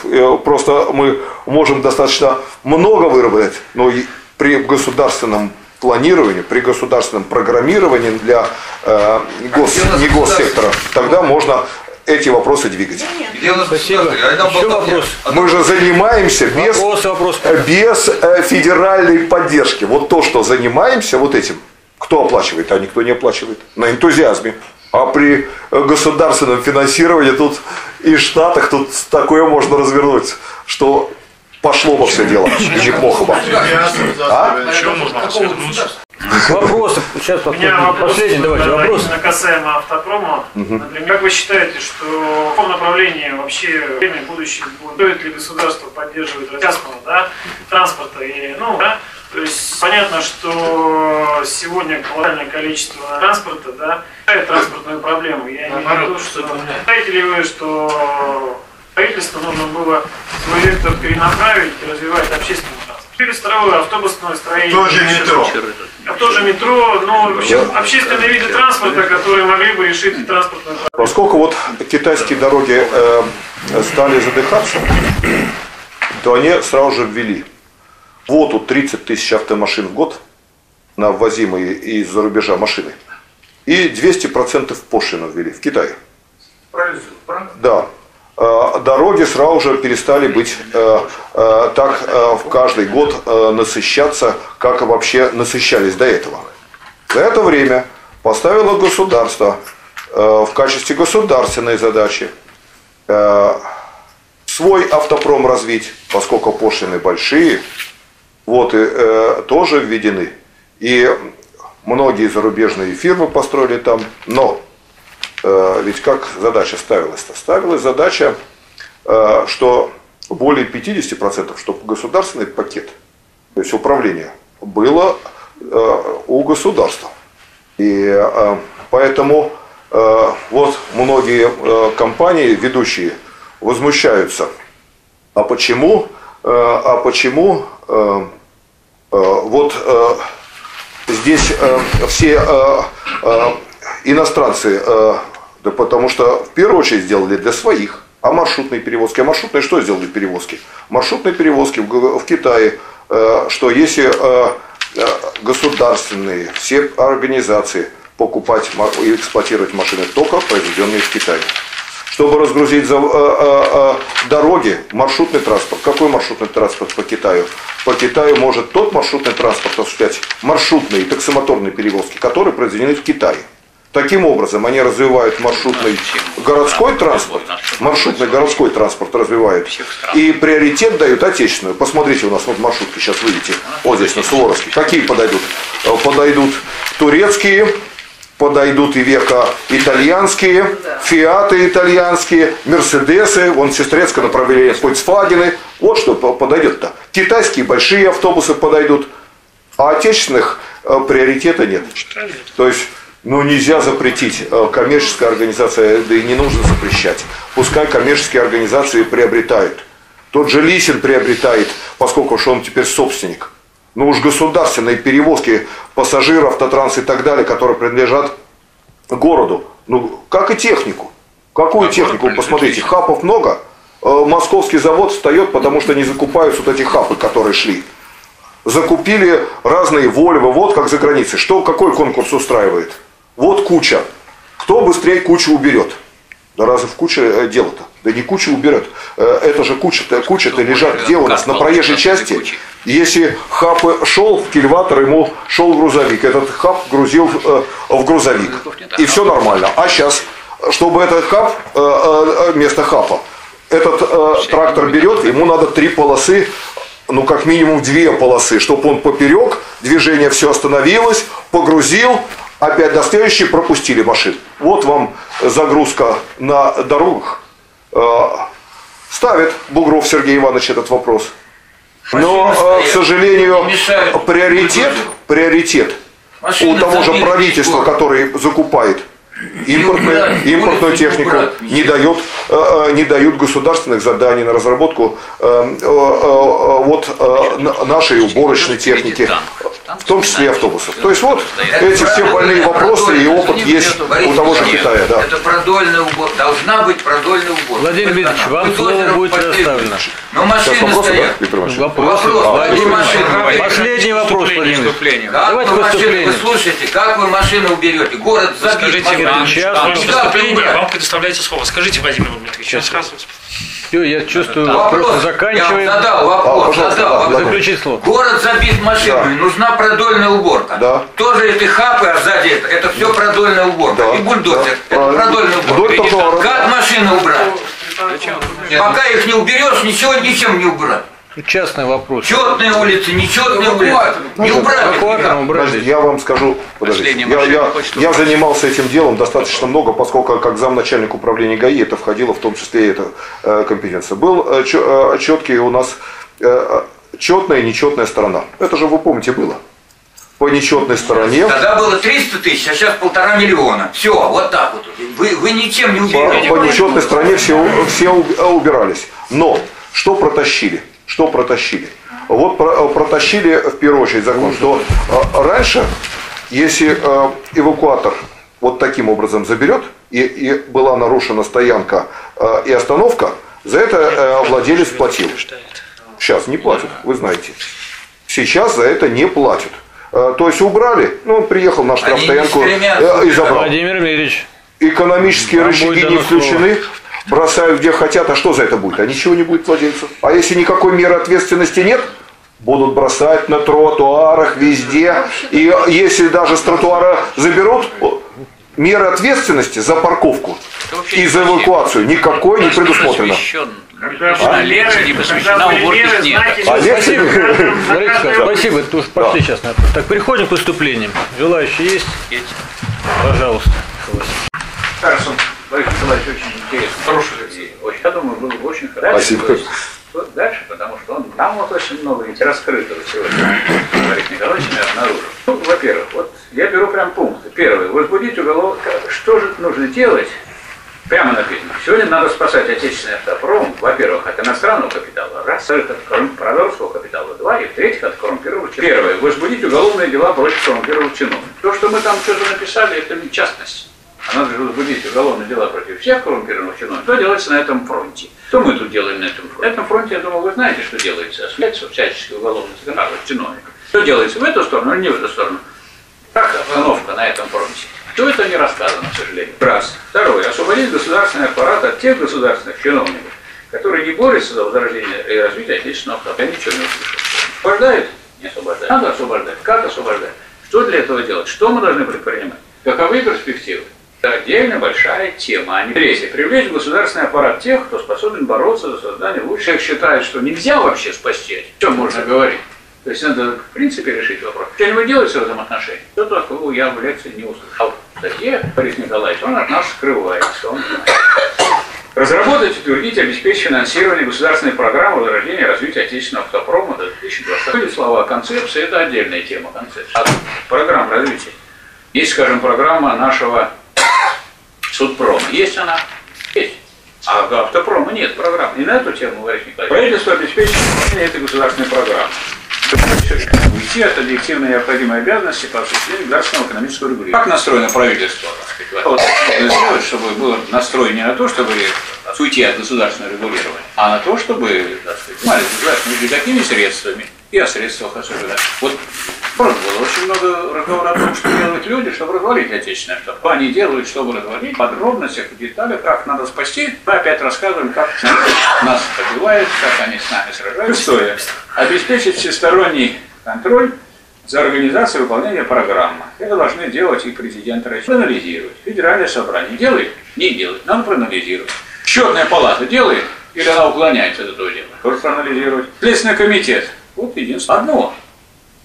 Просто мы можем достаточно много выработать. Но при государственном планировании, при государственном программировании для не госсектора, тогда можно эти вопросы двигать. Спасибо. Еще вопрос. Мы же занимаемся без федеральной поддержки. Вот то, что занимаемся, вот этим. Кто оплачивает, а никто не оплачивает. На энтузиазме. А при государственном финансировании тут и в Штатах тут такое можно развернуть, что пошло бы все дело. И неплохо бы. Вопрос. Сейчас последний. Давайте вопрос. Касаемо автопрома. Как вы считаете, что в каком направлении вообще время будущее будет? Стоит ли государство поддерживать частного транспорта? То есть понятно, что сегодня глобальное количество транспорта, транспортную проблему. Я не говорю, что... Знаете ли вы, что правительству нужно было свой вектор перенаправить и развивать общественный транспорт? Через второе автобусное строение. Тоже метро. А тоже метро, но общественные виды транспорта, которые могли бы решить транспортную проблему. Поскольку вот китайские дороги стали задыхаться, то они сразу же ввели. Вот у 30 тысяч автомашин в год на ввозимые из-за рубежа машины. И 200% пошлину ввели в Китае. Правильно? Да. Дороги сразу же перестали быть так в каждый год насыщаться, как вообще насыщались до этого. За это время поставило государство в качестве государственной задачи свой автопром развить, поскольку пошлины большие. Вот и тоже введены. И многие зарубежные фирмы построили там. Но ведь как задача ставилась-то? Ставилась задача, что более 50%, чтобы государственный пакет, то есть управление, было у государства. И поэтому вот многие компании, ведущие, возмущаются. А почему вот здесь все иностранцы, да потому что в первую очередь сделали для своих, а маршрутные перевозки, что сделали перевозки? Маршрутные перевозки в Китае, что если государственные все организации покупать и эксплуатировать машины только произведенные в Китае. Чтобы разгрузить дороги, маршрутный транспорт. Какой маршрутный транспорт по Китаю? По Китаю может тот маршрутный транспорт осуществлять маршрутные и таксомоторные перевозки, которые произведены в Китае. Таким образом, они развивают маршрутный городской транспорт. Маршрутный городской транспорт развивают. И приоритет дают отечественную. Посмотрите, у нас вот маршрутки сейчас видите. Вот здесь на Суворовске. Какие подойдут? Подойдут турецкие. Подойдут и века итальянские, фиаты итальянские, мерседесы, вон сестрецкое направление, фольксвагены. Вот что подойдет-то. Китайские большие автобусы подойдут, а отечественных приоритета нет. То есть, нельзя запретить. Коммерческая организация, да и не нужно запрещать. Пускай коммерческие организации приобретают. Тот же Лисин приобретает, поскольку уж он теперь собственник. Ну уж государственные перевозки пассажиров, автотранс и так далее, которые принадлежат городу. Ну, как и технику. Какую технику? Посмотрите, хапов много. Московский завод встает, потому что не закупаются вот эти хапы, которые шли. Закупили разные Вольво, вот как за границей. Какой конкурс устраивает? Вот куча. Кто быстрее кучу уберет? Да разве в куче дело-то? Да не кучу убирают. Это же куча-то лежат. Где у нас? На проезжей части. Если хаб шел в кильватор, ему шел грузовик. Этот хаб грузил в грузовик. И все нормально. А сейчас, чтобы этот хаб, вместо хапа, этот трактор берет, ему надо три полосы, ну как минимум две полосы, чтобы он поперек, движение все остановилось, погрузил, опять до следующей пропустили машин. Вот вам загрузка на дорогах. Ставит Бугров Сергей Иванович этот вопрос. Но, к сожалению, приоритет у того же правительства, которое закупает импортную технику, не дают государственных заданий на разработку нашей уборочной техники, в том числе и автобусов. То есть вот эти все больные вопросы и опыт есть у того же Китая. Да. Это продольная уборка. Должна быть продольная уборка. Владимир Владимирович, вам слово будет предоставлено. Но машины стоят. Последний вопрос, Владимир Владимирович. Давайте выступление. Вы слушайте, как вы машину уберете? Город забит. Вам предоставляется слово. Скажите, Владимир Владимирович, сразу. Все, я чувствую, вопрос заканчиваем. Я задал вопрос. Заключить слово. Город забит машинами, нужна продольная уборка. Да. Тоже эти хапы, а сзади это все продольная уборка. Да. И бульдозер, да. Это продольная уборка. Да. Как машину убрать? Да. Пока их не уберешь, ничем не убрать. Частный вопрос. Четные улицы, нечетные улицы. Не убрали. Я вам скажу, я занимался этим делом достаточно много, поскольку как замначальник управления ГАИ это входило в том числе и эта компетенция. Был четкий у нас четная и нечетная сторона. Это же вы помните было. По нечетной стороне. Тогда было 300 тысяч, а сейчас 1,5 миллиона. Все, вот так вот. Вы ничем не убирали. По нечетной стороне все убирались. Но что протащили? Что протащили? Вот протащили в первую очередь закон, что раньше, если эвакуатор вот таким образом заберет, и была нарушена стоянка и остановка, за это владелец платил. Сейчас не платят, вы знаете. Сейчас за это не платят. То есть убрали, ну он приехал на штрафстоянку и забрал. Владимир Владимирович. Экономические рычаги не включены. Бросают где хотят, а что за это будет? А ничего не будет владельцев. А если никакой меры ответственности нет, будут бросать на тротуарах, везде. И если даже с тротуара заберут, меры ответственности за парковку и за эвакуацию никакой не предусмотрено. Спасибо, это уже пошли сейчас на это. Так, переходим к выступлениям. Желающие есть? Пожалуйста. Борис Николаевич очень интересный, хороший людей. Я думаю, было бы очень хорошо. Спасибо. Дальше, потому что он нам вот очень много ведь раскрытого сегодня Борис Николаевич не обнаружил. Ну, во-первых, вот я беру прям пункты. Первый. Возбудить уголовное. Что же нужно делать? Прямо написано. Сегодня надо спасать отечественный автопром, во-первых, от иностранного капитала, раз, во-вторых, от продавского капитала, два, и в-третьих, от коррумпированных чиновников. Первое. Возбудить уголовные дела против коррумпированных чиновников. То, что мы там что-то написали, это не частность. А надо же возбудить уголовные дела против всех коррумпированных чиновников. Что делается на этом фронте? Что мы тут делаем на этом фронте? На этом фронте, я думаю, вы знаете, что делается. Осуществляется всячески уголовное законодательство чиновников. Что делается в эту сторону или не в эту сторону? Так обстановка на этом фронте. Все это не рассказано, к сожалению. Раз. Второе. Освободить государственный аппарат от тех государственных чиновников, которые не борются за возрождение и развитие отечественного автомобиля. Я ничего не услышал. Освобождают? Не освобождают. Надо освобождать. Как освобождать? Что для этого делать? Что мы должны предпринимать? Каковы перспективы? Это отдельно большая тема, а не третья. Привлечь в государственный аппарат тех, кто способен бороться за создание лучших. Считают, что нельзя вообще спасти. О чем можно говорить? То есть надо в принципе решить вопрос. Что-нибудь делается в этом отношении? Что такого я в лекции не услышал. В статье Борис Николаевич, он от нас скрывается. Он... Разработать, утвердить, обеспечить финансирование государственной программы возрождения и развития отечественного автопрома до 2020 года. Слова концепции, это отдельная тема концепции. От программ развития. Есть, скажем, программа нашего Судпрома. Есть она? Есть. А автопрома нет программ. И на эту тему говорить никак. Правительство обеспечит выполнение этой государственной программы. Уйти от объективной необходимой обязанности по осуществлению государственного экономического регулирования. Как настроено правительство? Вот нужно сделать, чтобы был настрой не на то, чтобы уйти от государственного регулирования, а на то, чтобы, так сказать, государственными такими средствами и о средствах осуществления. Вот Просто очень много разговора о том, что делают люди, чтобы развалить отечественный автор. Что они делают, чтобы развалить, в подробностях, в деталях, как надо спасти. Мы опять рассказываем, как нас побивают, как они с нами сражаются. Шестое. Обеспечить всесторонний контроль за организацию выполнения программы. Это должны делать и президенты России. Проанализировать. Федеральное собрание делает? Не делает. Надо проанализировать. Счетная палата делает? Или она уклоняется от этого дела? Тоже проанализировать. Следственный комитет. Вот единственное. Одно.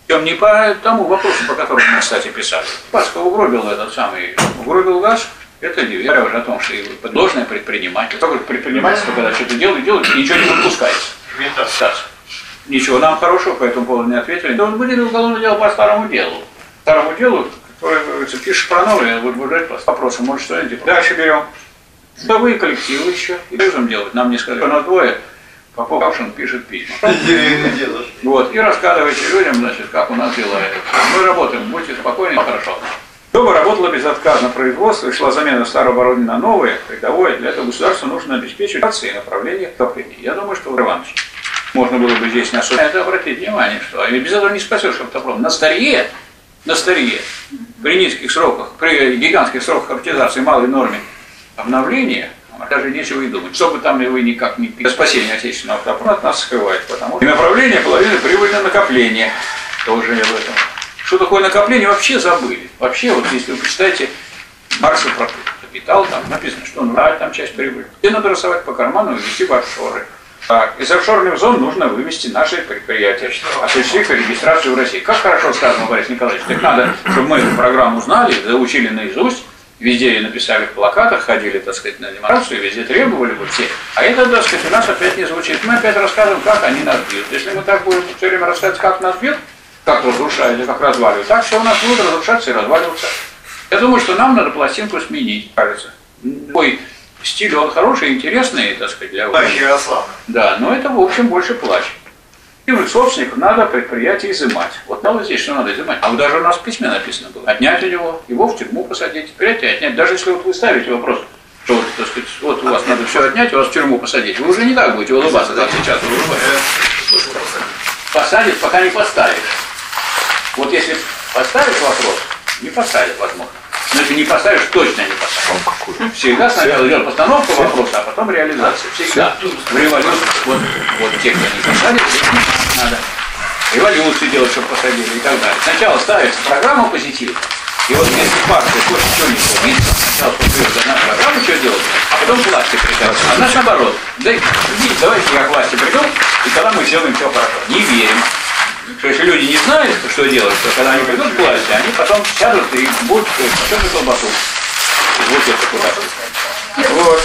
Причем не по тому вопросу, по которому мы, кстати, писали. Паска угробил этот самый, угробил газ. Это вера уже о том, что его подложное предприниматель. Только предпринимательство, когда что-то делает, ничего не выпускается. Ничего нам хорошего по этому поводу не ответили. Да он выделил уголовное дело по старому делу. Старому делу, которое, говорится, пишешь про новое, будет выжать по вопросу, может, что-нибудь. Дальше берем. Судовые коллективы еще. И что нам делать? Нам не сказали. Нас двое. Попов, Гавшин пишет письма. Вот. И рассказывайте людям, значит, как у нас дела. Мы работаем, будьте спокойны, хорошо. Чтобы работало безотказно производство, шла замена старого оборудования на новое, придовое, для этого государству нужно обеспечивать акции направления топления. Я думаю, что Владимир Иванович, можно было бы здесь не особенно это обратить внимание, что без этого не спасешь, чтобы топлом. На старье, при низких сроках, при гигантских сроках амортизации, малой норме обновления, даже нечего и думать. Чтобы там вы никак не пили. Спасение отечественного автопрома от нас скрывает, потому что направление половины прибыльное накопление. Тоже об этом. Что такое накопление, вообще забыли. Вообще, вот если вы почитаете Маркса про капитал, там написано, что он брать там часть прибыли. И надо рисовать по карману и вести в офшоры. Так, из офшорных зон нужно вывести наши предприятия, осуществить регистрацию в России. Как хорошо сказано, Борис Николаевич, так надо, чтобы мы эту программу знали, заучили наизусть. Везде ее написали в плакатах, ходили, так сказать, на демонстрацию, везде требовали вот все. А это, так сказать, у нас опять не звучит. Мы опять рассказываем, как они нас бьют. Если мы так будем все время рассказывать, как нас бьют, как разрушают, как разваливают, так все у нас будут разрушаться и разваливаться. Я думаю, что нам надо пластинку сменить, кажется. Ой, стиль, он хороший, интересный, так сказать, для вас. Да, но это, в общем, больше плач. И вот собственников надо предприятие изымать. Вот надо здесь, что надо изымать. А вот даже у нас в письме написано было. Отнять у него, его в тюрьму посадить, предприятие отнять. Даже если вот вы ставите вопрос, что вот, так сказать, вот у вас надо все отнять, у вас в тюрьму посадить. Вы уже не так будете улыбаться, как сейчас улыбаетесь. Посадит, пока не поставишь. Вот если поставишь вопрос, не поставит, возможно. Но если не поставишь, точно не поставишь. Всегда сначала идет постановка вопроса, а потом реализация. Всегда. В революции, вот те, кто не поставили, надо революцию делать, чтобы посадили и так далее. Сначала ставится программа позитивная. И вот если партия хочет что-нибудь убиться, сначала появится одна программа, что делать, а потом к власти придет. А наш наоборот. Давайте я к власти приду, и тогда мы сделаем все хорошо. Не верим. То есть люди не знают, что делать, то когда они придут к власти, они потом сядут и будут все же колбасу. Вот это куда. Вот.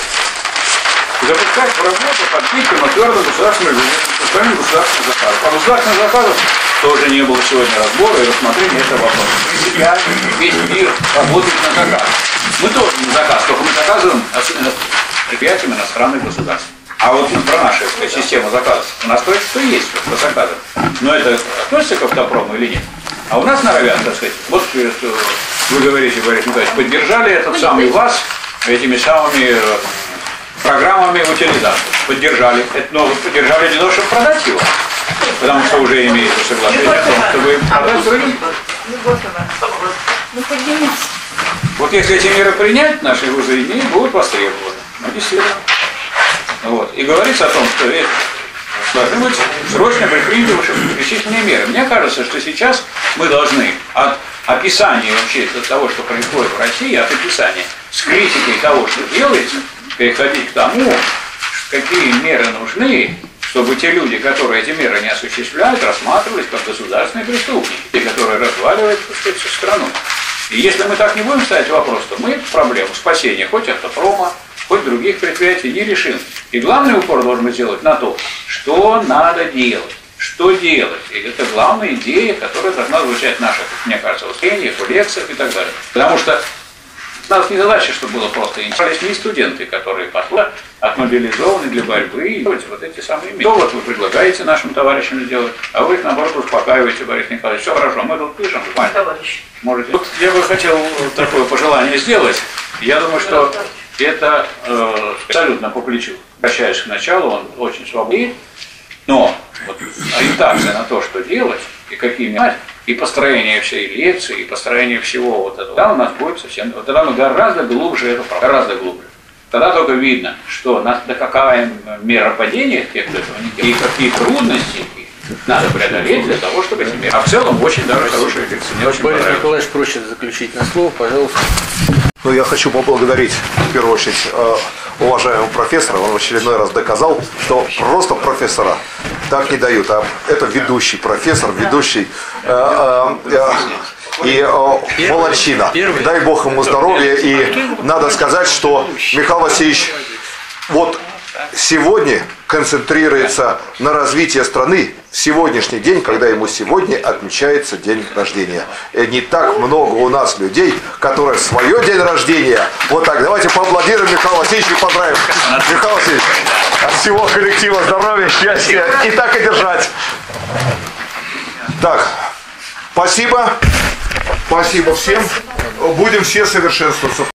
Запускать в работу под видом отвердого государственного бюджета, государственного заказа. По государственным заказам тоже не было сегодня разбора и рассмотрения этого вопроса. Весь мир работает на заказ. Мы тоже на заказ, только мы заказываем предприятиям иностранных государств. А вот про нашу систему заказов. У нас кое-что есть по заказам. Но это относится к автопрому или нет? А у нас норовят, так сказать. Вот вы говорите, Борис Николаевич, поддержали этот самый вас этими самыми программами утилизации. Поддержали. Но вы поддержали для того, чтобы продать его. Потому что уже имеется соглашение о том, что вы продать другим. Ну поднимите. Вот если эти меры принять, наши вузы и будут востребованы. Ну действительно. Вот. И говорится о том, что должны быть срочно предприняты решительные меры. Мне кажется, что сейчас мы должны от описания вообще от того, что происходит в России, от описания с критикой того, что делается, переходить к тому, какие меры нужны, чтобы те люди, которые эти меры не осуществляют, рассматривались как государственные преступники, те, которые разваливают всю страну. И если мы так не будем ставить вопрос, то мы эту проблему спасения хоть автопрома, хоть других предприятий не решим. И главный упор должен сделать на то, что надо делать, что делать. И это главная идея, которая должна звучать в наших, мне кажется, выступлениях, лекциях и так далее. Потому что у нас не задача, чтобы было просто интересно. Не студенты, которые пошли, отмобилизованы для борьбы и вот эти самые меры. Что вот вы предлагаете нашим товарищам сделать, а вы их, наоборот, успокаиваете, Борис Николаевич. Все хорошо, мы тут пишем. Можете. Вот я бы хотел такое пожелание сделать. Я думаю, что это абсолютно по плечу. Возвращаясь к началу, он очень свободен. Но вот ориентация на то, что делать и какие меры, и построение всей лекции, и построение всего вот этого. Там у нас будет совсем, вот тогда мы гораздо глубже это правда, гораздо глубже. Тогда только видно, что нас, да какая мера падения тех, кто этого не делает, и какие трудности надо преодолеть для того, чтобы эти меры. А в целом очень даже хорошая лекция. Мне очень понравилось. Борис Николаевич просит заключить на слово, пожалуйста. Ну, я хочу поблагодарить, в первую очередь, уважаемого профессора. Он в очередной раз доказал, что просто профессора так не дают. А это ведущий профессор, ведущий и молодчина. Дай бог ему здоровья. И надо сказать, что Михаил Васильевич вот сегодня концентрируется на развитии страны. Сегодняшний день, когда ему сегодня отмечается день рождения. И не так много у нас людей, которые свое день рождения. Вот так, давайте поаплодируем Михаилу Васильевичу и поздравим. Михаил Васильевич, от всего коллектива здоровья, счастья и так и держать. Так, спасибо. Спасибо всем. Будем все совершенствоваться.